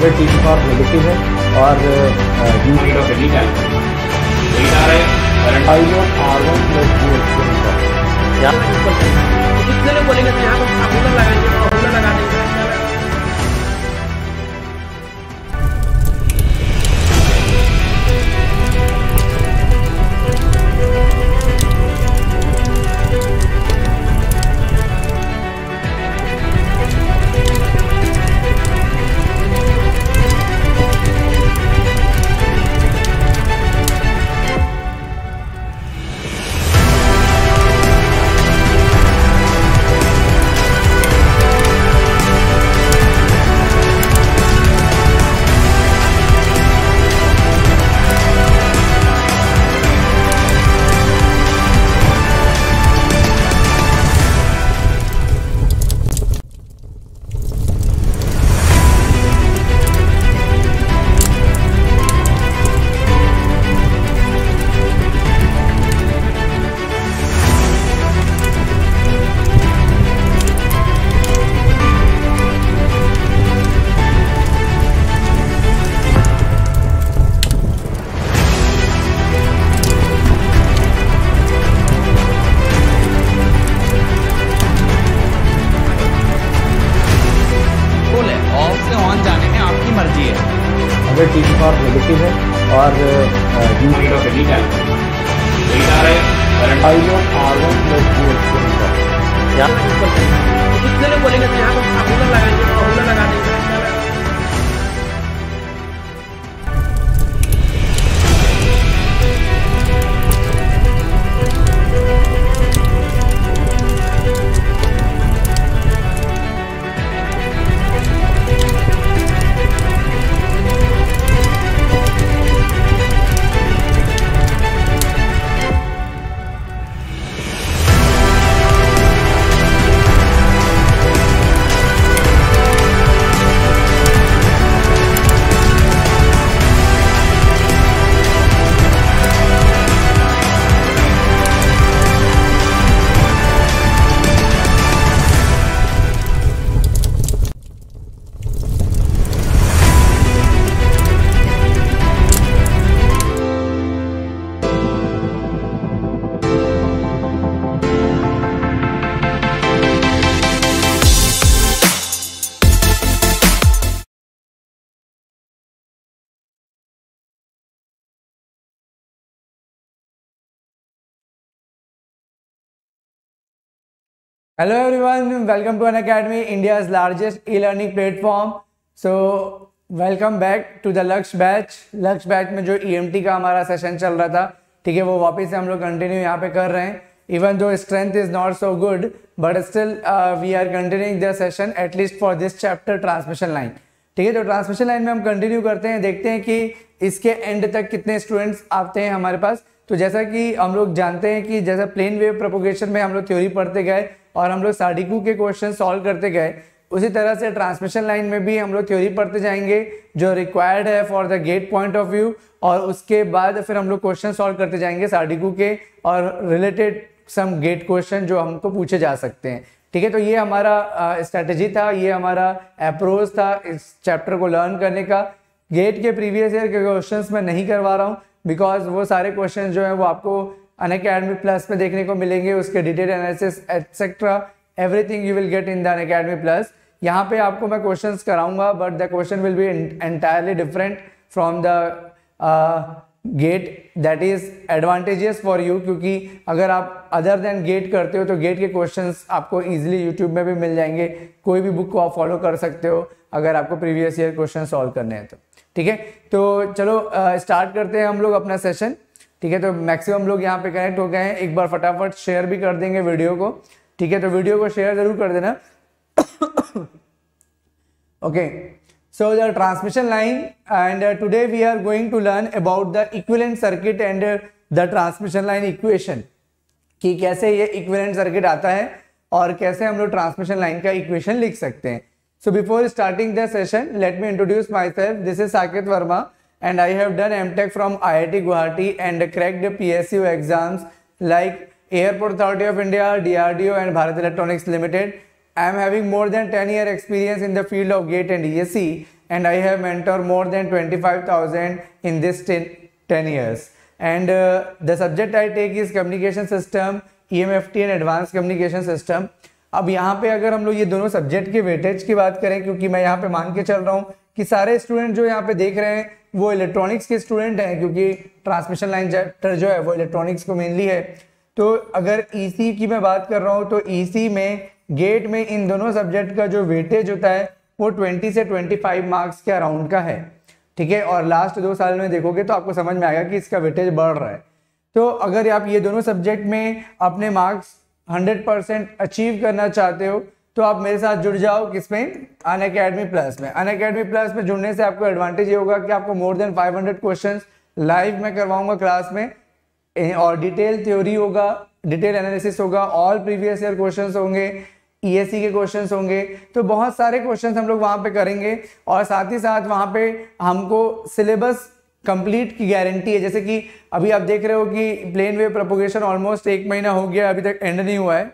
100 team का negative है और कितने बोलेंगे तो यहाँ पर लगा देंगे। टीम का नेगेटिव है और कितने बोलेंगे तो यहाँ पर लगा देंगे। Hello everyone, welcome to Unacademy, India's largest e-learning platform. So welcome back to the Lux batch. Lux batch में जो EMT का हमारा सेशन चल रहा था, ठीक है, वो वापस से हम लोग कंटिन्यू यहाँ पे कर रहे हैं. Even though strength is not so good, but still we are continuing the session at least for this chapter transmission line. ठीक है, तो ट्रांसमिशन लाइन में हम कंटिन्यू करते हैं, देखते हैं कि इसके एंड तक कितने स्टूडेंट्स आते हैं हमारे पास. तो जैसा कि हम लोग जानते हैं कि जैसा प्लेन वेव प्रोपोगेशन में हम लोग थ्योरी पढ़ते गए और हम लोग साढ़िकू के क्वेश्चन सॉल्व करते गए, उसी तरह से ट्रांसमिशन लाइन में भी हम लोग थ्योरी पढ़ते जाएंगे जो रिक्वायर्ड है for the GATE point of view, और उसके बाद फिर हम लोग क्वेश्चन सॉल्व करते जाएंगे साढ़िकू के और रिलेटेड सम गेट क्वेश्चन जो हमको पूछे जा सकते हैं. ठीक है, तो ये हमारा स्ट्रेटजी था, ये हमारा अप्रोच था इस चैप्टर को लर्न करने का. गेट के प्रीवियस ईयर के क्वेश्चन मैं नहीं करवा रहा हूँ बिकॉज वो सारे क्वेश्चन जो है वो आपको Unacademy Plus में देखने को मिलेंगे, उसके detail analysis etcetera everything you will get in the Unacademy Plus. यहाँ पे आपको मैं क्वेश्चंस कराऊंगा but the question will be entirely different from the GATE. That is advantageous for you क्योंकि अगर आप अदर देन गेट करते हो तो गेट के क्वेश्चंस आपको ईजिली यूट्यूब में भी मिल जाएंगे, कोई भी बुक को आप फॉलो कर सकते हो अगर आपको प्रीवियस ईयर क्वेश्चन सॉल्व करने हैं तो. ठीक है, तो चलो स्टार्ट करते हैं हम लोग अपना सेशन. ठीक है, तो मैक्सिमम लोग यहाँ पे कनेक्ट हो गए हैं, एक बार फटाफट शेयर भी कर देंगे वीडियो को. ठीक है, तो वीडियो को शेयर जरूर कर देना. Okay, so the transmission line and today we are going to learn about the equivalent circuit and the transmission line equation, कि कैसे ये इक्विवेलेंट सर्किट आता है और कैसे हम लोग ट्रांसमिशन लाइन का इक्वेशन लिख सकते हैं. So before starting the session let me introduce my self. This is Saket Verma and I have done MTech from IIT Guwahati and cracked PSU exams like Airport Authority of India, DRDO and Bharat Electronics Limited. I am having more than 10-year experience in the field of GATE and ESE and I have mentored more than 25,000 in this 10 years. And the subject I take is communication system, EMFT and advanced communication system. अब यहाँ पे अगर हम लोग ये दोनों subject के weightage की बात करें, क्योंकि मैं यहाँ पे मान के चल रहा हूँ कि सारे स्टूडेंट जो यहाँ पे देख रहे हैं वो इलेक्ट्रॉनिक्स के स्टूडेंट हैं, क्योंकि ट्रांसमिशन लाइन चैप्टर जो है वो इलेक्ट्रॉनिक्स को मेनली है। तो अगर ईसी की मैं बात कर रहा हूँ तो ईसी में, गेट में इन दोनों सब्जेक्ट का जो वेटेज होता है वो 20 से 25 मार्क्स के अराउंड का है, ठीक है। और लास्ट 2 साल में देखोगे तो आपको समझ में आएगा कि इसका वेटेज बढ़ रहा है। तो अगर आप ये दोनों सब्जेक्ट में अपने मार्क्स 100% अचीव करना चाहते हो तो आप मेरे साथ जुड़ जाओ, किसमें? अनअकैडमी प्लस में। अनअकैडमी प्लस में जुड़ने से आपको एडवांटेज ये होगा कि आपको मोर देन 500 क्वेश्चंस लाइव में करवाऊंगा क्लास में, और डिटेल थ्योरी होगा, डिटेल एनालिसिस होगा, ऑल प्रीवियस ईयर क्वेश्चंस होंगे, ईएसई के क्वेश्चंस होंगे। तो बहुत सारे क्वेश्चंस हम लोग वहाँ पे करेंगे, और साथ ही साथ वहाँ पे हमको सिलेबस कंप्लीट की गारंटी है। जैसे कि अभी आप देख रहे हो कि प्लेन वेव प्रोपोगेशन ऑलमोस्ट 1 महीना हो गया, अभी तक एंड नहीं हुआ है,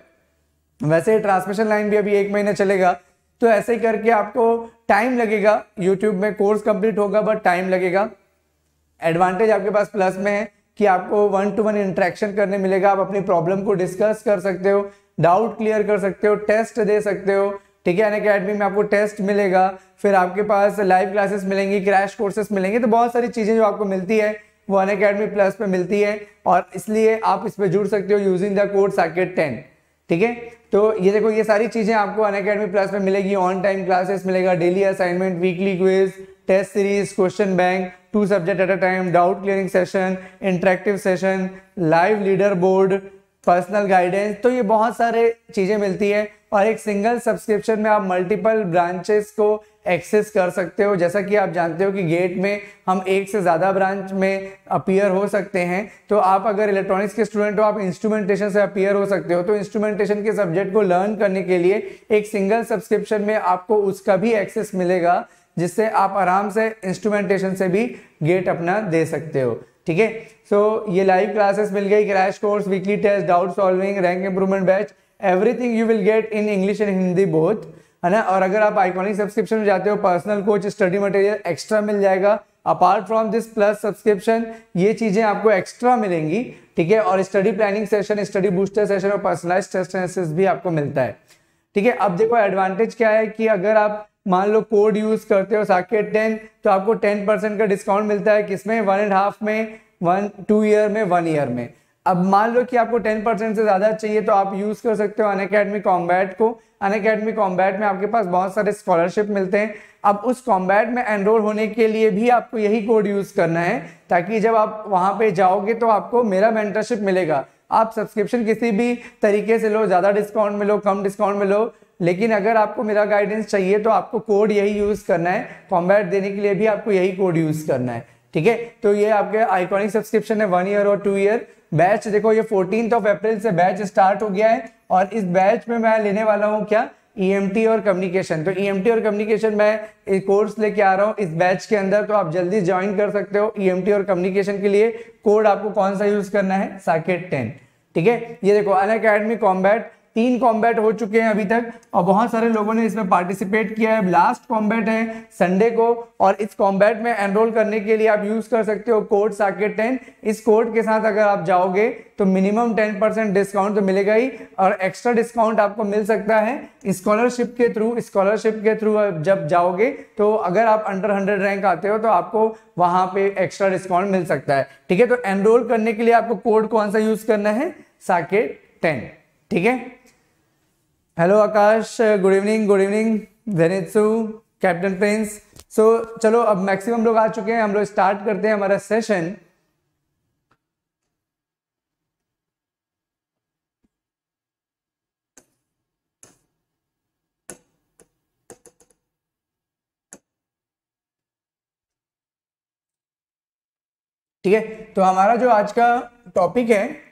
वैसे ट्रांसमिशन लाइन भी अभी 1 महीना चलेगा। तो ऐसे ही करके आपको टाइम लगेगा, यूट्यूब में कोर्स कंप्लीट होगा बट टाइम लगेगा। एडवांटेज आपके पास प्लस में है कि आपको 1-to-1 इंट्रैक्शन करने मिलेगा, आप अपनी प्रॉब्लम को डिस्कस कर सकते हो, डाउट क्लियर कर सकते हो, टेस्ट दे सकते हो, ठीक है। अनअकैडमी में आपको टेस्ट मिलेगा, फिर आपके पास लाइव क्लासेस मिलेंगी, क्रैश कोर्सेस मिलेंगे। तो बहुत सारी चीज़ें जो आपको मिलती है वो अनअकैडमी प्लस पे मिलती है, और इसलिए आप इस पर जुड़ सकते हो यूजिंग द कोड SAKET 10, ठीक है। तो ये देखो, ये सारी चीज़ें आपको अनअकैडमी प्लस में मिलेगी। ऑन टाइम क्लासेस मिलेगा, daily assignment, weekly quiz, test series, question bank, 2 subject at a time, doubt clearing session, interactive session, live leader board, personal guidance. तो ये बहुत सारे चीज़ें मिलती है, और एक सिंगल सब्सक्रिप्शन में आप मल्टीपल ब्रांचेस को एक्सेस कर सकते हो। जैसा कि आप जानते हो कि गेट में हम 1 से ज़्यादा ब्रांच में अपीयर हो सकते हैं। तो आप अगर इलेक्ट्रॉनिक्स के स्टूडेंट हो, आप इंस्ट्रूमेंटेशन से अपीयर हो सकते हो। तो इंस्ट्रूमेंटेशन के सब्जेक्ट को लर्न करने के लिए एक सिंगल सब्सक्रिप्शन में आपको उसका भी एक्सेस मिलेगा, जिससे आप आराम से इंस्ट्रूमेंटेशन से भी गेट अपना दे सकते हो, ठीक है। सो ये लाइव क्लासेस मिल गई, crash course, weekly test, doubt solving, rank improvement batch, everything you will get in English and Hindi both, है ना। और अगर आप आइकॉनिक सब्सक्रिप्शन में जाते हो, personal coach, study material extra मिल जाएगा। Apart from this plus subscription ये चीज़ें आपको एक्स्ट्रा मिलेंगी, ठीक है। और study planning session, study booster session और पर्सनलाइज टेस्ट एनालिसिस भी आपको मिलता है, ठीक है। अब देखो एडवांटेज क्या है कि अगर आप मान लो कोड यूज करते हो SAKET 10 तो आपको 10% का डिस्काउंट मिलता है, किसमें? 1.5 में, 1-2 ईयर में, 1 ईयर में। अब मान लो कि आपको 10% से ज़्यादा चाहिए तो आप यूज़ कर सकते हो अनअकैडमी कॉम्बैट को। अनअकैडमी कॉम्बैट में आपके पास बहुत सारे स्कॉलरशिप मिलते हैं। अब उस कॉम्बैट में एनरोल होने के लिए भी आपको यही कोड यूज़ करना है, ताकि जब आप वहाँ पे जाओगे तो आपको मेरा मेंटरशिप मिलेगा। आप सब्सक्रिप्शन किसी भी तरीके से लो, ज़्यादा डिस्काउंट में लो, कम डिस्काउंट में लो, लेकिन अगर आपको मेरा गाइडेंस चाहिए तो आपको कोड यही यूज़ करना है। कॉम्बैट देने के लिए भी आपको यही कोड यूज़ करना है, ठीक है। तो ये आपके आइकॉनिक सब्सक्रिप्शन है 1 ईयर और 2 ईयर। बैच देखो, ये 14 अप्रैल से बैच स्टार्ट हो गया है, और इस बैच में मैं लेने वाला हूँ क्या? EMT और कम्युनिकेशन। तो EMT और कम्युनिकेशन मैं कोर्स लेके आ रहा हूँ इस बैच के अंदर, तो आप जल्दी ज्वाइन कर सकते हो। EMT और कम्युनिकेशन के लिए कोड आपको कौन सा यूज करना है? SAKET 10, ठीक है। ये देखो अनअकैडमी कॉम्बैट, 3 कॉम्बैट हो चुके हैं अभी तक, और बहुत सारे लोगों ने इसमें पार्टिसिपेट किया है। लास्ट कॉम्बैट है संडे को, और इस कॉम्बैट में एनरोल करने के लिए आप यूज़ कर सकते हो कोड SAKET 10। इस कोड के साथ अगर आप जाओगे तो मिनिमम 10% डिस्काउंट तो मिलेगा ही, और एक्स्ट्रा डिस्काउंट आपको मिल सकता है स्कॉलरशिप के थ्रू। स्कॉलरशिप के थ्रू जब जाओगे तो अगर आप अंडर 100 रैंक आते हो तो आपको वहाँ पे एक्स्ट्रा डिस्काउंट मिल सकता है, ठीक है। तो एनरोल करने के लिए आपको कोड कौन सा यूज़ करना है? SAKET 10, ठीक है। Hello Akash, good evening. Good evening धनित्सु, कैप्टन प्रिंस। सो चलो अब मैक्सिमम लोग आ चुके हैं, हम लोग स्टार्ट करते हैं हमारा सेशन। ठीक है, तो हमारा जो आज का टॉपिक है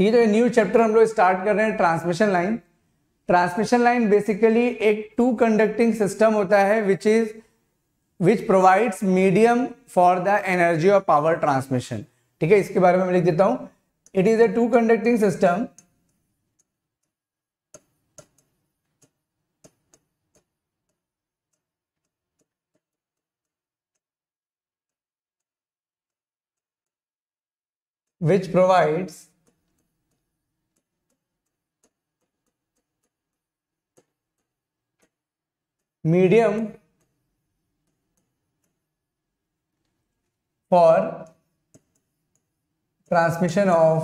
ये, तो न्यू चैप्टर हम लोग स्टार्ट कर रहे हैं transmission line. Transmission line basically एक टू कंडक्टिंग सिस्टम होता है which provides medium for the energy और पावर ट्रांसमिशन। ठीक है, इसके बारे में मैं लिख देता हूं, it is a two conducting system which provides medium for transmission of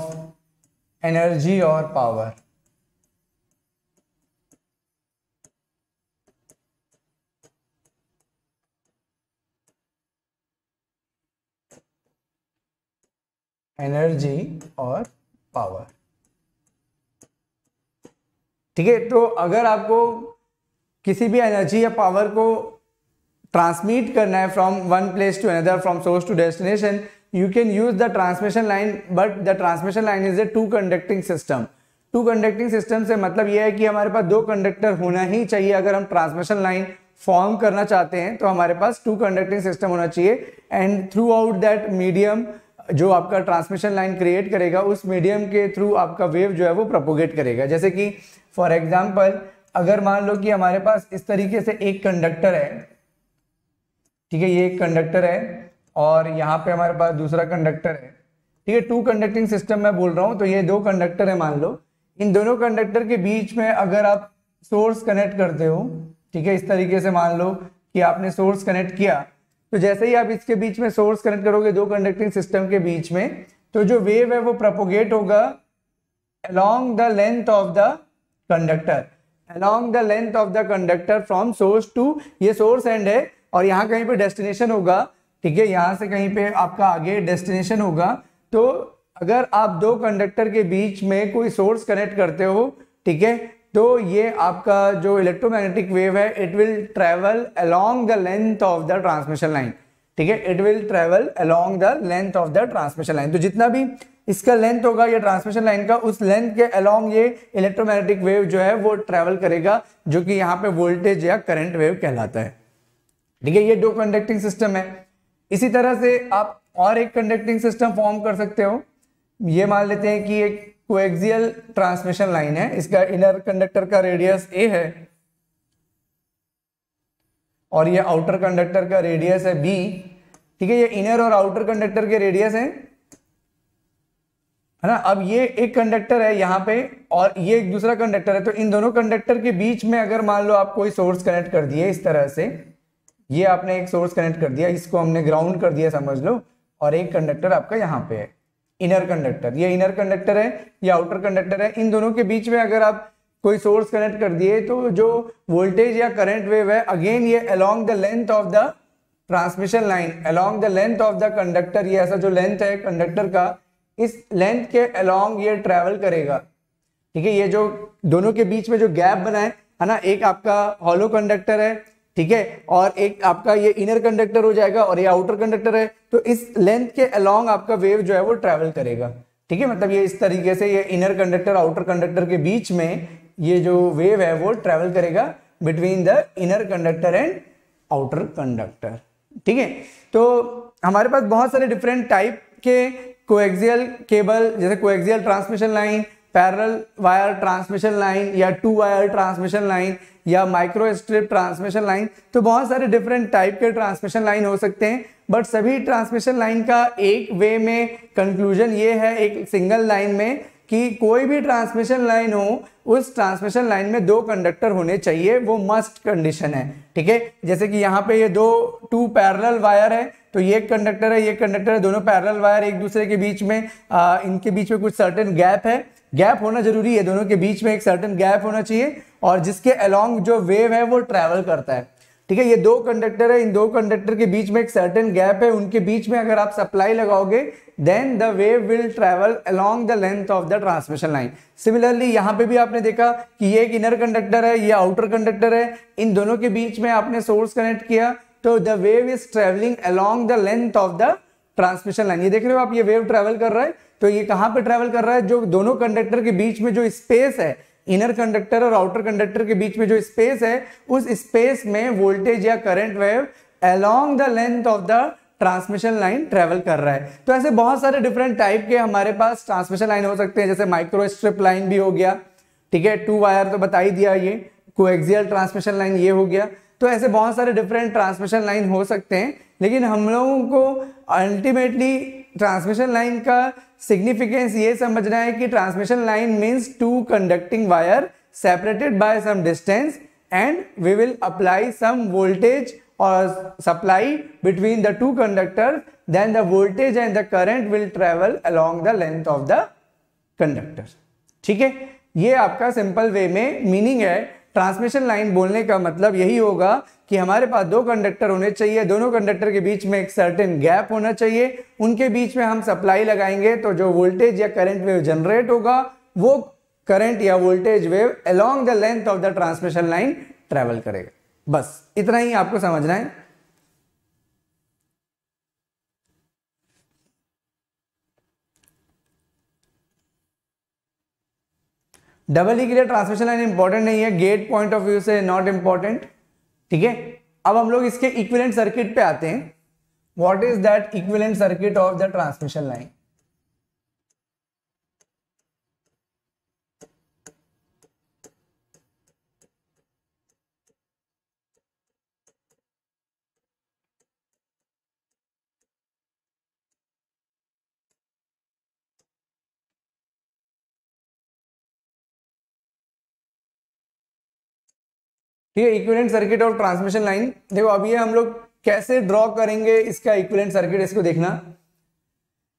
energy or power। Energy और पावर। ठीक है, तो अगर आपको किसी भी एनर्जी या पावर को ट्रांसमिट करना है from one place to another, from source to destination, you can use the transmission line, but the transmission line is a two conducting system. Two conducting system से मतलब यह है कि हमारे पास दो कंडक्टर होना ही चाहिए। अगर हम ट्रांसमिशन लाइन फॉर्म करना चाहते हैं तो हमारे पास टू कंडक्टिंग सिस्टम होना चाहिए, and throughout that medium जो आपका ट्रांसमिशन लाइन क्रिएट करेगा उस मीडियम के थ्रू आपका वेव जो है वो प्रोपोगेट करेगा। जैसे कि फॉर एग्जांपल अगर मान लो कि हमारे पास इस तरीके से एक कंडक्टर है, ठीक है, ये एक कंडक्टर है और यहाँ पे हमारे पास दूसरा कंडक्टर है। ठीक है, टू कंडक्टिंग सिस्टम मैं बोल रहा हूँ, तो ये दो कंडक्टर है मान लो, इन दोनों कंडक्टर के बीच में अगर आप सोर्स कनेक्ट करते हो, ठीक है, इस तरीके से मान लो कि आपने सोर्स कनेक्ट किया, तो जैसे ही आप इसके बीच में सोर्स कनेक्ट करोगे दो कंडक्टिंग सिस्टम के बीच में, तो जो वेव है वो प्रोपोगेट होगा along the length of the conductor, along the length of the conductor from source to, ये सोर्स एंड है और यहाँ कहीं पे डेस्टिनेशन होगा। ठीक है, यहाँ से कहीं पे आपका आगे डेस्टिनेशन होगा। तो अगर आप दो कंडक्टर के बीच में कोई सोर्स कनेक्ट करते हो, ठीक है, तो ये आपका जो इलेक्ट्रोमैग्नेटिक वेव है it will travel along the length of the transmission line. ठीक है, it will travel along the length of the transmission line. तो जितना भी इसका लेंथ होगा या ट्रांसमिशन लाइन का, उस लेंथ के अलोंग ये इलेक्ट्रोमैग्नेटिक वेव जो है वो ट्रेवल करेगा, जो कि यहाँ पे वोल्टेज या करंट वेव कहलाता है। ठीक है, ये दो कंडक्टिंग सिस्टम है। इसी तरह से आप और एक कंडक्टिंग सिस्टम फॉर्म कर सकते हो। ये मान लेते हैं कि एक कोएक्सियल ट्रांसमिशन लाइन है, इसका इनर कंडक्टर का रेडियस ए है और ये आउटर कंडक्टर का रेडियस है बी। ठीक है, ये इनर और आउटर कंडक्टर के रेडियस है ना। अब ये एक कंडक्टर है यहाँ पे और ये एक दूसरा कंडक्टर है, तो इन दोनों कंडक्टर के बीच में अगर मान लो आप कोई सोर्स कनेक्ट कर दिए इस तरह से, ये आपने एक सोर्स कनेक्ट कर दिया, इसको हमने ग्राउंड कर दिया समझ लो, और एक कंडक्टर आपका यहाँ पे है इनर कंडक्टर, ये इनर कंडक्टर है या आउटर कंडक्टर है। इन दोनों के बीच में अगर आप कोई सोर्स कनेक्ट कर दिए तो जो वोल्टेज या करंट वेव है, अगेन ये along the length of the transmission line, along the length of the conductor, ये ऐसा जो लेंथ है कंडक्टर का, इस लेंथ के अलोंग ये ट्रैवल करेगा। ठीक है, ये जो दोनों के बीच में जो गैप बना है ना, एक आपका हॉलो कंडक्टर है, ठीक है, और एक आपका ये इनर कंडक्टर हो जाएगा और ये आउटर कंडक्टर है, तो इस लेंथ के अलोंग आपका वेव जो है वो ट्रैवल करेगा। ठीक है, मतलब ये इस तरीके से ये इनर कंडक्टर आउटर कंडक्टर के बीच में ये जो वेव है वो ट्रैवल करेगा between the inner conductor and outer conductor. ठीक है, तो हमारे पास बहुत सारे डिफरेंट टाइप के कोएक्सियल केबल, जैसे coaxial transmission line, parallel wire transmission line या टू वायर ट्रांसमिशन लाइन या माइक्रो स्ट्रिप ट्रांसमिशन लाइन, तो बहुत सारे डिफरेंट टाइप के ट्रांसमिशन लाइन हो सकते हैं। बट सभी ट्रांसमिशन लाइन का एक वे में कंक्लूजन ये है, एक सिंगल लाइन में, कि कोई भी ट्रांसमिशन लाइन हो उस ट्रांसमिशन लाइन में दो कंडक्टर होने चाहिए, वो मस्ट कंडीशन है। ठीक है, जैसे कि यहाँ पे ये टू पैरेलल वायर है, तो ये एक कंडक्टर है, ये कंडक्टर है, दोनों पैरेलल वायर एक दूसरे के बीच में, इनके बीच में कुछ सर्टेन गैप है, गैप होना जरूरी है, दोनों के बीच में एक सर्टेन गैप होना चाहिए और जिसके अलोंग जो वेव है वो ट्रैवल करता है। ठीक है, ये दो कंडक्टर है, इन दो कंडक्टर के बीच में एक सर्टेन गैप है, उनके बीच में अगर आप सप्लाई लगाओगे then the wave will travel along the length of the transmission line. Similarly यहाँ पे भी आपने देखा कि ये एक इनर कंडक्टर है, ये आउटर कंडक्टर है, इन दोनों के बीच में आपने सोर्स कनेक्ट किया, तो the wave is travelling along the length of the transmission line. ये देख रहे हो आप, ये वेव ट्रैवल कर रहा है, तो ये कहाँ पे ट्रैवल कर रहा है, जो दोनों कंडक्टर के बीच में जो स्पेस है, इनर कंडक्टर और आउटर कंडक्टर के बीच में जो स्पेस है उस स्पेस में वोल्टेज या current wave along the length of the transmission line travel कर रहा है। तो ऐसे बहुत सारे डिफरेंट टाइप के हमारे पास ट्रांसमिशन लाइन हो सकते हैं, जैसे माइक्रो स्ट्रिप लाइन भी हो गया, ठीक है, टू वायर तो बता ही दिया, ये कोएक्सियल ट्रांसमिशन लाइन ये हो गया। तो ऐसे बहुत सारे डिफरेंट ट्रांसमिशन लाइन हो सकते हैं, लेकिन हम लोगों को अल्टीमेटली ट्रांसमिशन लाइन का सिग्निफिकेंस ये समझना है कि transmission line means two conducting wire separated by some distance and we will apply some voltage और supply between the two conductor, then the voltage and the current will travel along the length of the conductor. ठीक है, ये आपका simple way में meaning है। Transmission line बोलने का मतलब यही होगा कि हमारे पास दो कंडक्टर होने चाहिए, दोनों कंडक्टर के बीच में एक सर्टेन गैप होना चाहिए, उनके बीच में हम सप्लाई लगाएंगे तो जो वोल्टेज या करंट वेव जनरेट होगा वो करंट या voltage wave along the length of the transmission line travel करेगा। बस इतना ही आपको समझना है। डबल ई के लिए ट्रांसमिशन लाइन इंपॉर्टेंट नहीं है, गेट पॉइंट ऑफ व्यू से नॉट इंपॉर्टेंट। ठीक है, अब हम लोग इसके इक्विवेलेंट सर्किट पे आते हैं। What is that equivalent circuit of the transmission line? ठीक है, equivalent circuit of transmission line. देखो अब ये हम लोग कैसे ड्रॉ करेंगे इसका इक्विवेलेंट सर्किट, इसको देखना।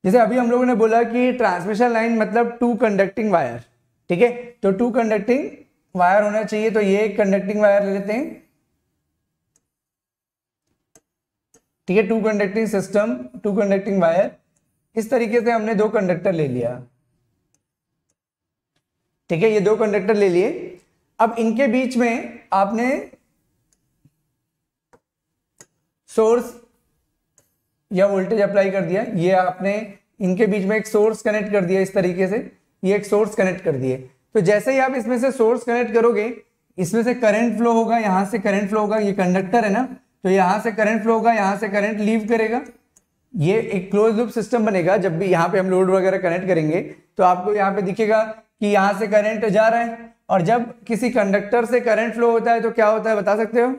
जैसे अभी हम लोगों ने बोला कि ट्रांसमिशन लाइन मतलब टू कंडक्टिंग वायर, ठीक है, तो टू कंडक्टिंग वायर होना चाहिए, तो ये कंडक्टिंग वायर ले लेते हैं, ठीक है, two conducting system, two conducting wire. इस तरीके से हमने दो कंडक्टर ले लिया, ठीक है, ये दो कंडक्टर ले लिए। अब इनके बीच में आपने सोर्स या वोल्टेज अप्लाई कर दिया, ये आपने इनके बीच में एक सोर्स कनेक्ट कर दिया, इस तरीके से ये एक सोर्स कनेक्ट कर दिए। तो जैसे ही आप इसमें से सोर्स कनेक्ट करोगे, इसमें से करंट फ्लो होगा, यहाँ से करंट फ्लो होगा, ये कंडक्टर है ना, तो यहाँ से करंट फ्लो होगा, यहाँ से करंट लीव करेगा, ये एक क्लोज लूप सिस्टम बनेगा। जब भी यहाँ पे हम लोड वगैरह कनेक्ट करेंगे तो आपको यहाँ पे दिखेगा कि यहाँ से करंट जा रहा है, और जब किसी कंडक्टर से करंट फ्लो होता है तो क्या होता है बता सकते हो?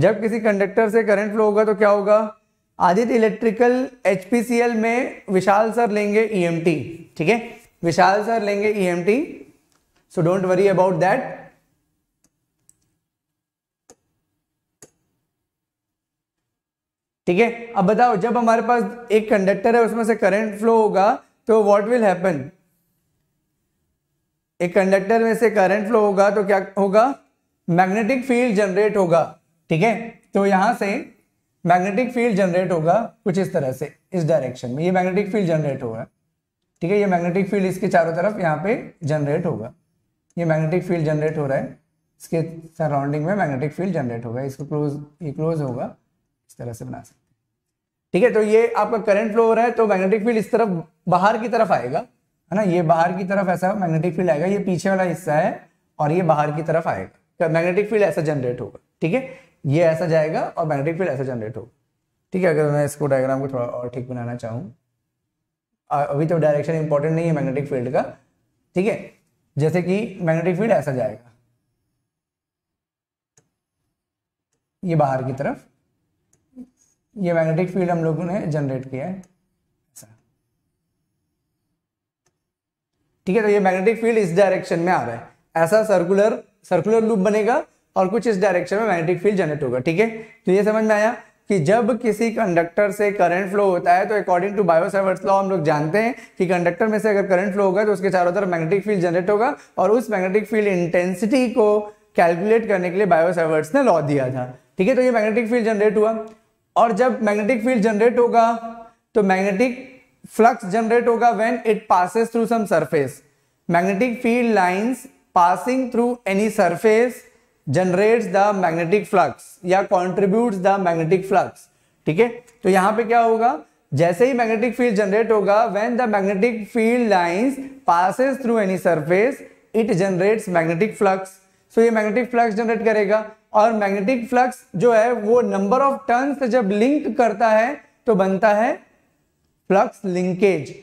जब किसी कंडक्टर से करंट फ्लो होगा तो क्या होगा? आदित्य इलेक्ट्रिकल एचपीसीएल में विशाल सर लेंगे ईएमटी, ठीक है, विशाल सर लेंगे EMT, so don't worry about that. ठीक है, अब बताओ जब हमारे पास एक कंडक्टर है उसमें से करंट फ्लो होगा तो व्हाट विल हैपन? एक कंडक्टर में से करंट फ्लो होगा तो क्या होगा? मैग्नेटिक फील्ड जनरेट होगा, ठीक है, तो यहां से मैग्नेटिक फील्ड जनरेट होगा कुछ इस तरह से, इस डायरेक्शन में ये मैग्नेटिक फील्ड जनरेट होगा, ठीक है, ये मैग्नेटिक फील्ड इसके चारों तरफ यहाँ पे जनरेट होगा, ये मैग्नेटिक फील्ड जनरेट हो रहा है, इसके सराउंडिंग में मैग्नेटिक फील्ड जनरेट होगा, इसको क्लोज, ये क्लोज होगा, इस तरह से बना सकते हैं, ठीक है। तो ये आपका करंट फ्लो हो रहा है तो मैग्नेटिक फील्ड इस तरफ बाहर की तरफ आएगा, है ना, ये बाहर की तरफ ऐसा मैग्नेटिक फील्ड आएगा, ये पीछे वाला हिस्सा है और ये बाहर की तरफ आएगा, मैग्नेटिक फील्ड ऐसा जनरेट होगा, ठीक है, ये ऐसा जाएगा और मैग्नेटिक फील्ड ऐसा जनरेट होगा, ठीक है। अगर मैं इसको डायग्राम को थोड़ा और ठीक बनाना चाहूँ, अभी तो डायरेक्शन इंपॉर्टेंट नहीं है मैग्नेटिक फील्ड का, ठीक है, जैसे कि मैग्नेटिक फील्ड ऐसा जाएगा, ये बाहर की तरफ, ये मैग्नेटिक फील्ड हम लोगों ने जनरेट किया है, ठीक है, तो ये मैग्नेटिक फील्ड इस डायरेक्शन में आ रहा है, ऐसा सर्कुलर लूप बनेगा और कुछ इस डायरेक्शन में मैग्नेटिक फील्ड जनरेट होगा, ठीक है। तो ये समझ में आया कि जब किसी कंडक्टर से करंट फ्लो होता है तो according to Biot Savart's law हम लोग जानते हैं कि कंडक्टर में से अगर करंट फ्लो होगा तो उसके चारों तरफ मैग्नेटिक फील्ड जनरेट होगा, और उस मैग्नेटिक फील्ड इंटेंसिटी को कैलकुलेट करने के लिए बायो सावर्ट्स ने लॉ दिया था, ठीक है। तो ये मैग्नेटिक फील्ड जनरेट हुआ, और जब मैग्नेटिक फील्ड जनरेट होगा तो मैग्नेटिक फ्लक्स जनरेट होगा when it passes through some surface. Magnetic field lines passing through any surface generates the magnetic flux या कॉन्ट्रीब्यूट्स द मैग्नेटिक फ्लक्स, ठीक है। तो यहाँ पे क्या होगा, जैसे ही मैग्नेटिक फील्ड जनरेट होगा when the magnetic field lines passes through any surface it generates magnetic flux. So ये मैग्नेटिक फ्लक्स जनरेट करेगा और मैग्नेटिक फ्लक्स जो है वो नंबर ऑफ टर्न से जब लिंक करता है तो बनता है फ्लक्स लिंकेज।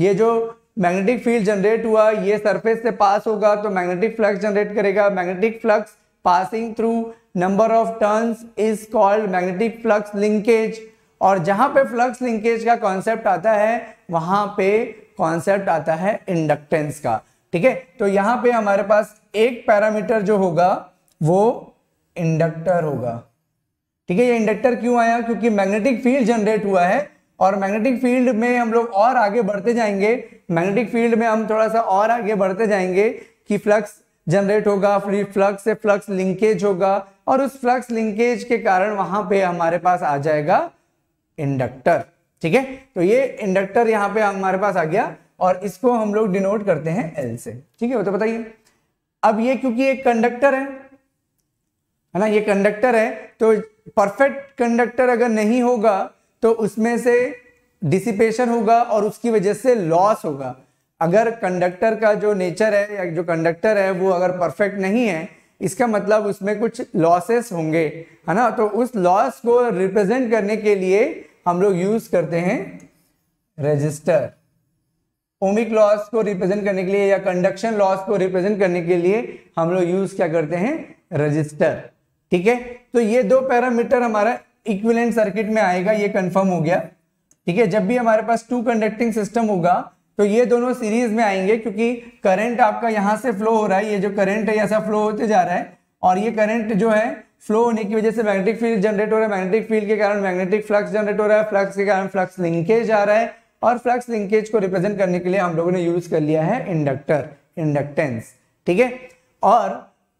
ये जो मैग्नेटिक फील्ड जनरेट हुआ ये सरफेस से पास होगा तो मैग्नेटिक फ्लक्स जनरेट करेगा। Magnetic flux passing through number of turns is called magnetic flux linkage. और जहां पे फ्लक्स लिंकेज का कॉन्सेप्ट आता है वहां पे कॉन्सेप्ट आता है इंडक्टेंस का। ठीक है, तो यहाँ पे हमारे पास एक पैरामीटर जो होगा वो इंडक्टर होगा। ठीक है, ये इंडक्टर क्यों आया? क्योंकि मैग्नेटिक फील्ड जनरेट हुआ है और मैग्नेटिक फील्ड में हम लोग और आगे बढ़ते जाएंगे, मैग्नेटिक फील्ड में हम थोड़ा सा और आगे बढ़ते जाएंगे कि फ्लक्स जनरेट होगा, फ्री फ्लक्स से फ्लक्स लिंकेज होगा और उस फ्लक्स लिंकेज के कारण वहां पे हमारे पास आ जाएगा इंडक्टर। ठीक है, तो ये इंडक्टर यहाँ पे हमारे पास आ गया और इसको हम लोग डिनोट करते हैं एल से। ठीक है, वो तो बताइए। अब ये क्योंकि एक कंडक्टर है ना, ये कंडक्टर है तो परफेक्ट कंडक्टर अगर नहीं होगा तो उसमें से डिसिपेशन होगा और उसकी वजह से लॉस होगा। अगर कंडक्टर का जो नेचर है या जो कंडक्टर है वो अगर परफेक्ट नहीं है इसका मतलब उसमें कुछ लॉसेस होंगे, है ना। तो उस लॉस को रिप्रेजेंट करने के लिए हम लोग यूज करते हैं रेजिस्टर। ओमिक लॉस को रिप्रेजेंट करने के लिए या कंडक्शन लॉस को रिप्रेजेंट करने के लिए हम लोग यूज क्या करते हैं? रेजिस्टर। ठीक है, तो ये दो पैरामीटर हमारा इक्विवेलेंट सर्किट में आएगा, ये कंफर्म हो गया। ठीक है, जब भी हमारे पास टू कंडक्टिंग सिस्टम होगा तो ये दोनों सीरीज में आएंगे क्योंकि करंट आपका यहाँ से फ्लो हो रहा है, ये जो करंट है ऐसा फ्लो होते जा रहा है और ये करंट जो है फ्लो होने की वजह से मैग्नेटिक फील्ड जनरेट हो रहा है, मैग्नेटिक फील्ड के कारण मैग्नेटिक फ्लक्स जनरेट हो रहा है, फ्लक्स के कारण फ्लक्स लिंकेज आ रहा है और फ्लक्स लिंकेज को रिप्रेजेंट करने के लिए हम लोगों ने यूज कर लिया है इंडक्टर, इंडक्टेंस। ठीक है, और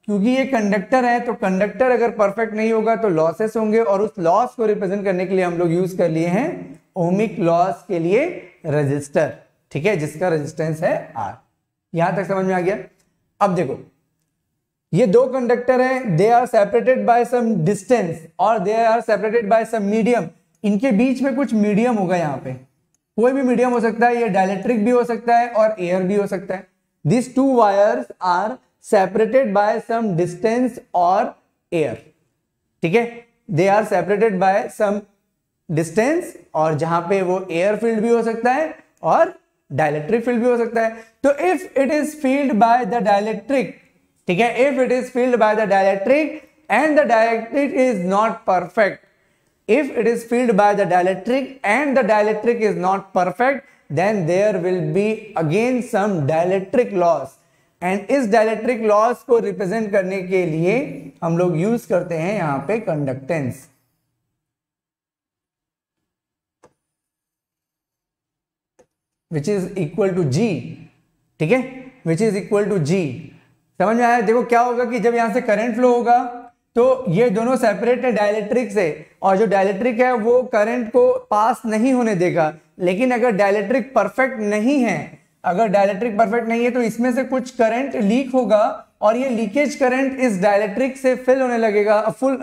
क्योंकि ये कंडक्टर है तो कंडक्टर अगर परफेक्ट नहीं होगा तो लॉसेस होंगे और उस लॉस को रिप्रेजेंट करने के लिए हम लोग यूज कर लिए हैं ओमिक लॉस के लिए रेजिस्टर। ठीक है, जिसका रेजिस्टेंस है आर। यहां तक समझ में आ गया। अब देखो, ये दो कंडक्टर हैं, they are separated by some distance और they are separated by some medium. इनके बीच में कुछ मीडियम होगा, यहाँ पे कोई भी मीडियम हो सकता है, ये डायलेक्ट्रिक भी हो सकता है और एयर भी हो सकता है। This two wires are separated by some distance or air। ठीक है, they are separated by some distance और जहां पे वो air field भी हो सकता है और dielectric field भी हो सकता है। तो if it is filled by the dielectric, ठीक है, if it is filled by the dielectric and the dielectric is not perfect, if it is filled by the dielectric and the dielectric is not perfect, then there will be again some dielectric loss। And इस dielectric loss को represent करने के लिए हम लोग use करते हैं यहां पे conductance. Which is equal to G. ठीक है, which is equal to G. समझ में आया? देखो क्या होगा कि जब यहां से करंट फ्लो होगा तो ये दोनों सेपरेट है डायलेक्ट्रिक से और जो डायलेक्ट्रिक है वो करंट को पास नहीं होने देगा। लेकिन अगर डायलेक्ट्रिक परफेक्ट नहीं है, अगर डायलेक्ट्रिक परफेक्ट नहीं है तो इसमें से कुछ करंट लीक होगा और ये लीकेज करंट इस डायलेक्ट्रिक से फिल होने लगेगा, फुल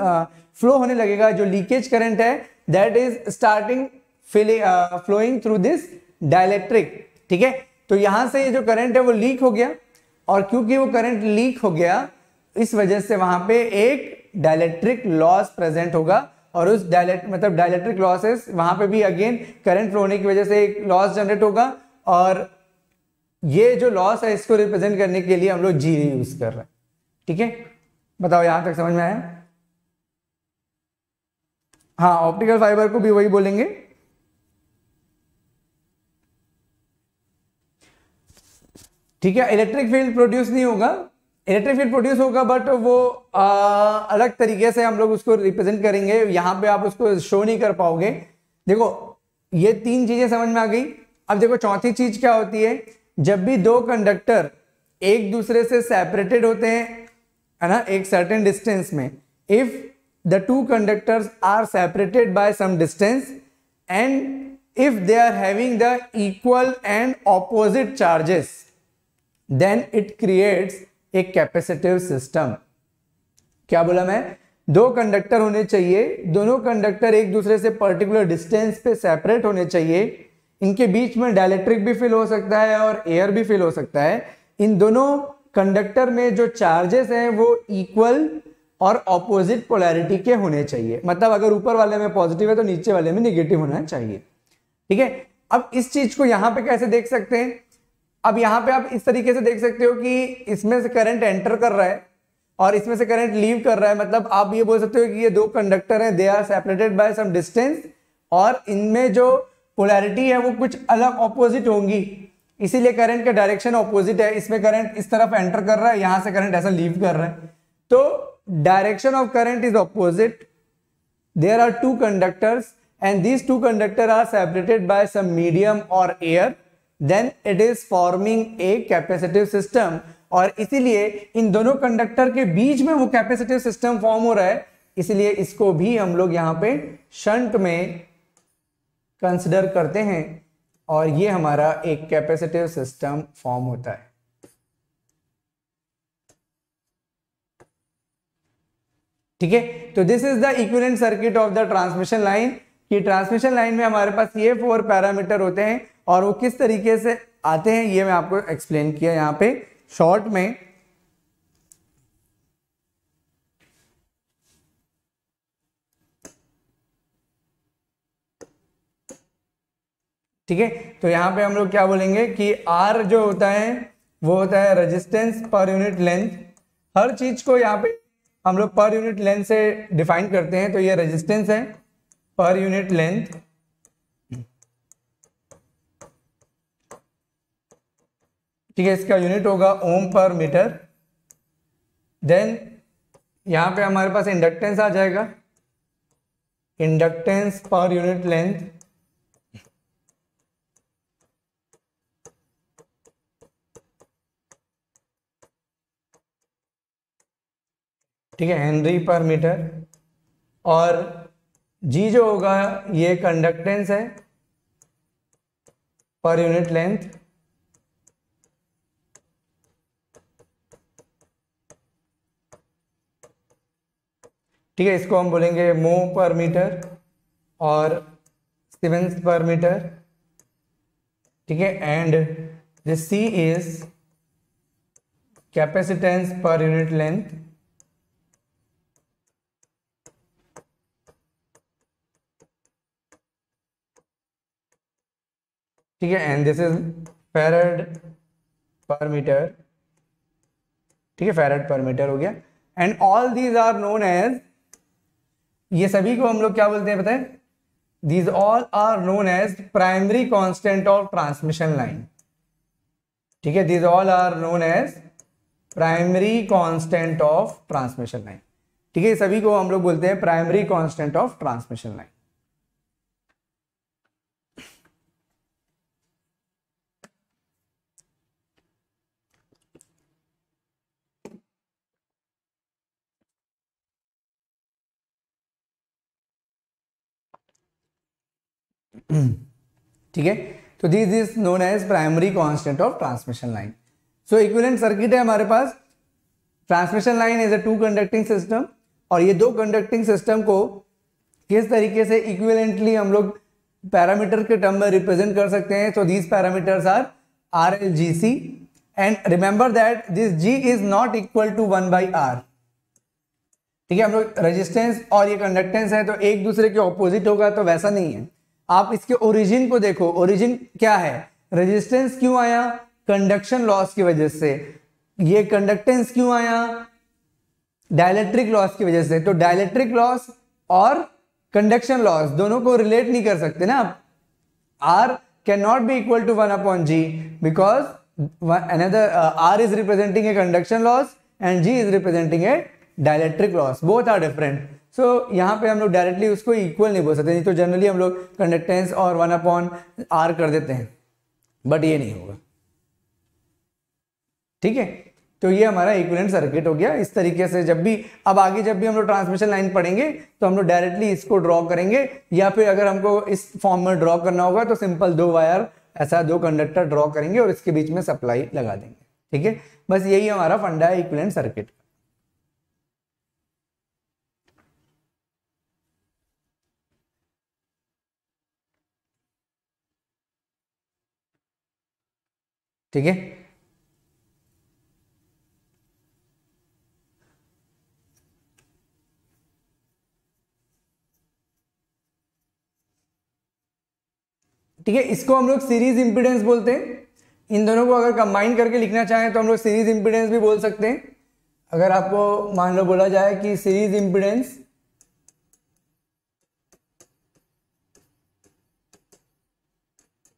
फ्लो होने लगेगा। जो लीकेज करंट है that is starting flowing through this dielectric. ठीक है, तो यहाँ से ये जो करंट है वो लीक हो गया और क्योंकि वो करंट लीक हो गया इस वजह से वहां पे एक डायलेक्ट्रिक लॉस प्रेजेंट होगा और उस डायलेक्ट्रिक लॉसेस वहां पे भी अगेन करंट फ्लो होने की वजह से एक लॉस जनरेट होगा और ये जो लॉस है इसको रिप्रेजेंट करने के लिए हम लोग जी यूज कर रहे हैं। ठीक है, बताओ यहां तक समझ में आया? हाँ, ऑप्टिकल फाइबर को भी वही बोलेंगे। ठीक है, इलेक्ट्रिक फील्ड प्रोड्यूस नहीं होगा, इलेक्ट्रिक फील्ड प्रोड्यूस होगा बट वो अलग तरीके से हम लोग उसको रिप्रेजेंट करेंगे, यहां पे आप उसको शो नहीं कर पाओगे। देखो ये तीन चीजें समझ में आ गई। अब देखो चौथी चीज क्या होती है, जब भी दो कंडक्टर एक दूसरे से सेपरेटेड होते हैं, है ना, एक सर्टेन डिस्टेंस में, if the two conductors are separated by some distance and if they are having the equal and opposite charges then it creates a capacitive system. क्या बोला मैं? दो कंडक्टर होने चाहिए, दोनों कंडक्टर एक दूसरे से पर्टिकुलर डिस्टेंस पे सेपरेट होने चाहिए, इनके बीच में डायलेक्ट्रिक भी फिल हो सकता है और एयर भी फिल हो सकता है। इन दोनों कंडक्टर में जो चार्जेस हैं वो इक्वल और ऑपोजिट पोलैरिटी के होने चाहिए, मतलब अगर ऊपर वाले में पॉजिटिव है तो नीचे वाले में नेगेटिव होना चाहिए। ठीक है, अब इस चीज को यहां पे कैसे देख सकते हैं? अब यहां पे आप इस तरीके से देख सकते हो कि इसमें से करंट एंटर कर रहा है और इसमें से करंट लीव कर रहा है, मतलब आप ये बोल सकते हो कि ये दो कंडक्टर हैं, they are separated by some distance और इनमें जो पोलैरिटी है वो कुछ अलग ऑपोजिट होंगी, इसीलिए करंट का डायरेक्शन ऑपोजिट है। इसमें करंट इस तरफ एंटर कर रहा है, यहां से करंट ऐसा लीव कर रहा है, तो direction of current is opposite. There are two conductors and these two conductor are separated by some medium or air, then it is forming a capacitive system और इसीलिए इन दोनों कंडक्टर के बीच में वो कैपेसिटिव सिस्टम फॉर्म हो रहा है, इसलिए इसको भी हम लोग यहाँ पे शंट में कंसिडर करते हैं और ये हमारा एक कैपेसिटिव सिस्टम फॉर्म होता है। ठीक है, तो this is the equivalent circuit of the transmission line, कि ट्रांसमिशन लाइन में हमारे पास ये 4 पैरामीटर होते हैं और वो किस तरीके से आते हैं ये मैं आपको एक्सप्लेन किया यहाँ पे शॉर्ट में। ठीक है, तो यहाँ पे हम लोग क्या बोलेंगे कि R जो होता है वो होता है रेजिस्टेंस पर यूनिट लेंथ। हर चीज को यहाँ पे हम लोग पर यूनिट लेंथ से डिफाइन करते हैं, तो ये रेजिस्टेंस है पर यूनिट लेंथ। ठीक है, इसका यूनिट होगा ओम पर मीटर। देन यहां पे हमारे पास इंडक्टेंस आ जाएगा, इंडक्टेंस पर यूनिट लेंथ। ठीक है, हेनरी पर मीटर। और जी जो होगा ये कंडक्टेंस है पर यूनिट लेंथ। ठीक है, इसको हम बोलेंगे मो पर मीटर और सीमेंस पर मीटर। ठीक है, and this C is capacitance per unit length. ठीक है, and this is farad per metre. ठीक है, फैरड पर मीटर हो गया। And all these are known as, ये सभी को हम लोग क्या बोलते हैं पता है? These all are known as primary constant of transmission line. ठीक है, these all are known as primary constant of transmission line. ठीक है, सभी को हम लोग बोलते हैं primary constant of transmission line. ठीक है, तो this is known as primary constant of transmission line. So equivalent circuit है हमारे पास, transmission line is a two conducting system और ये दो कंडक्टिंग सिस्टम को किस तरीके से इक्विवेलेंटली हम लोग पैरामीटर के टर्म में रिप्रेजेंट कर सकते हैं। So these parameters are R L G C and remember that this G is not equal to 1/R। ठीक है, हम लोग रेजिस्टेंस और ये कंडक्टेंस है तो एक दूसरे के ऑपोजिट होगा, तो वैसा नहीं है। आप इसके ओरिजिन को देखो, ओरिजिन क्या है? रेजिस्टेंस क्यों आया? कंडक्शन लॉस की वजह से। ये कंडक्टेंस क्यों आया? डाइलेक्ट्रिक लॉस की वजह से। तो डाइलेक्ट्रिक लॉस और कंडक्शन लॉस दोनों को रिलेट नहीं कर सकते ना। R can not be equal to 1/G because R is representing a conduction loss and G is representing a dielectric loss, both are different. So यहाँ पे हम लोग डायरेक्टली उसको इक्वल नहीं बोल सकते, नहीं तो जनरली हम लोग कंडक्टेंस और 1/R कर देते हैं, बट ये नहीं होगा। ठीक है, तो ये हमारा इक्विवेलेंट सर्किट हो गया। इस तरीके से जब भी, अब आगे जब भी हम लोग ट्रांसमिशन लाइन पढ़ेंगे तो हम लोग डायरेक्टली इसको ड्रॉ करेंगे, या फिर अगर हमको इस फॉर्म में ड्रॉ करना होगा तो सिंपल 2 वायर ऐसा 2 कंडक्टर ड्रॉ करेंगे और इसके बीच में सप्लाई लगा देंगे। ठीक है, बस यही हमारा फंडा है इक्विवेलेंट सर्किट। ठीक है, ठीक है, इसको हम लोग सीरीज इम्पीडेंस बोलते हैं। इन दोनों को अगर कंबाइन करके लिखना चाहें तो हम लोग सीरीज इम्पीडेंस भी बोल सकते हैं। अगर आपको मान लो बोला जाए कि सीरीज इम्पीडेंस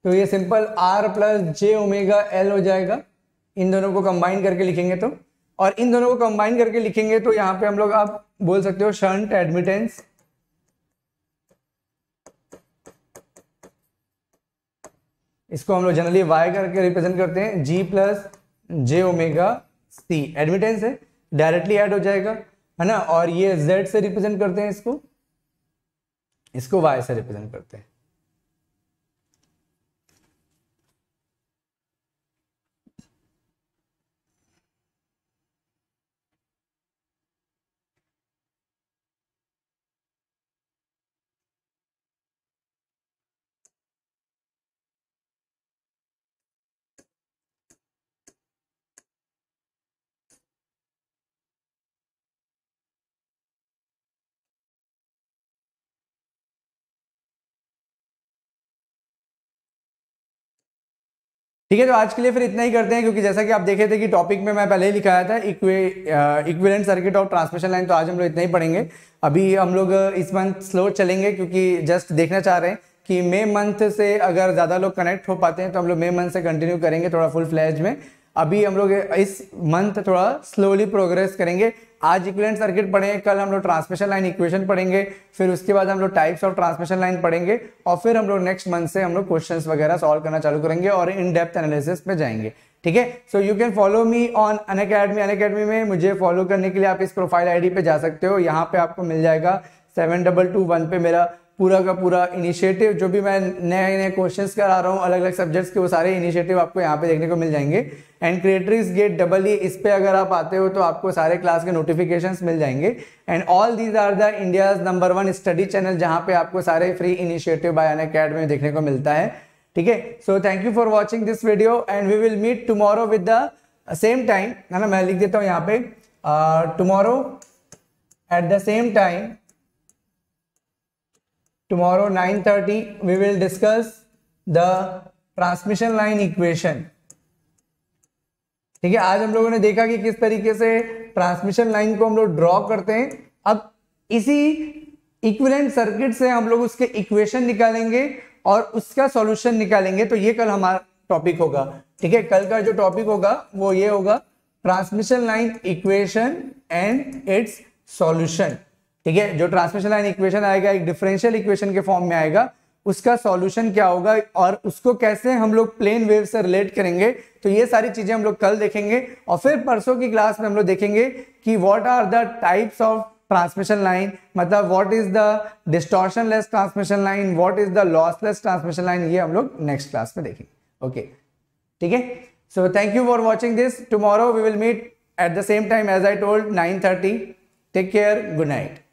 तो ये सिंपल R+j⍵L हो जाएगा, इन दोनों को कंबाइन करके लिखेंगे तो। और इन दोनों को कंबाइन करके लिखेंगे तो यहाँ पे हम लोग आप बोल सकते हो शंट एडमिटेंस। इसको हम लोग जनरली y करके रिप्रेजेंट करते हैं, G+j⍵C एडमिटेंस है, डायरेक्टली ऐड हो जाएगा, है ना। और ये z से रिप्रेजेंट करते हैं, इसको इसको y से रिप्रेजेंट करते हैं। ठीक है, तो आज के लिए फिर इतना ही करते हैं, क्योंकि जैसा कि आप देखे थे कि टॉपिक में मैं पहले ही लिखाया था equivalent circuit of transmission line, तो आज हम लोग इतना ही पढ़ेंगे। अभी हम लोग इस मंथ स्लो चलेंगे, क्योंकि जस्ट देखना चाह रहे हैं कि मई मंथ से अगर ज़्यादा लोग कनेक्ट हो पाते हैं तो हम लोग मई मंथ से कंटिन्यू करेंगे थोड़ा फुल फ्लैज में। अभी हम लोग इस मंथ थोड़ा स्लोली प्रोग्रेस करेंगे। आज इक्विवेलेंट सर्किट पढ़ेंगे, कल हम लोग ट्रांसमिशन लाइन इक्वेशन पढ़ेंगे, फिर उसके बाद हम लोग टाइप्स ऑफ ट्रांसमिशन लाइन पढ़ेंगे, और फिर हम लोग नेक्स्ट मंथ से हम लोग क्वेश्चंस वगैरह सॉल्व करना चालू करेंगे और इन डेप्थ एनालिसिस पे जाएंगे। ठीक है, so you can follow me on Unacademy. Unacademy में मुझे फॉलो करने के लिए आप इस प्रोफाइल ID पे जा सकते हो। यहाँ पे आपको मिल जाएगा 7221 पे मेरा पूरा का पूरा इनिशिएटिव, जो भी मैं नए नए क्वेश्चंस करा रहा हूँ अलग अलग सब्जेक्ट्स के, वो सारे इनिशिएटिव आपको यहाँ पे देखने को मिल जाएंगे। एंड क्रिएट्रिक्स GATE EE, इस पे अगर आप आते हो तो आपको सारे क्लास के नोटिफिकेशंस मिल जाएंगे। And all these are the India's #1 study channel, जहाँ पे आपको सारे फ्री इनिशिएटिव बाय अनअकैडमी देखने को मिलता है। ठीक है, so thank you for watching this video and we will meet tomorrow with the same time, है ना। मैं लिख देता हूँ यहाँ पे tomorrow at the same time, tomorrow 9:30 we will discuss the transmission line equation। ठीक है, आज हम लोगों ने देखा कि किस तरीके से ट्रांसमिशन लाइन को हम लोग ड्रॉ करते हैं। अब इसी इक्विवेलेंट सर्किट से हम लोग उसके इक्वेशन निकालेंगे और उसका सॉल्यूशन निकालेंगे, तो ये कल हमारा टॉपिक होगा। ठीक है, कल का जो टॉपिक होगा वो ये होगा transmission line equation and its solution. ठीक है, जो ट्रांसमिशन लाइन इक्वेशन आएगा एक डिफरेंशियल इक्वेशन के फॉर्म में आएगा, उसका सॉल्यूशन क्या होगा और उसको कैसे हम लोग प्लेन वेव से रिलेट करेंगे, तो ये सारी चीजें हम लोग कल देखेंगे। और फिर परसों की क्लास में हम लोग देखेंगे कि what are the types of transmission line, मतलब what is the distortion less transmission line, what is the lossless transmission line, ये हम लोग नेक्स्ट क्लास में देखेंगे। ओके, ठीक है, so thank you for watching this. Tomorrow we will meet at the same time as I told 9:30। Take care, good night.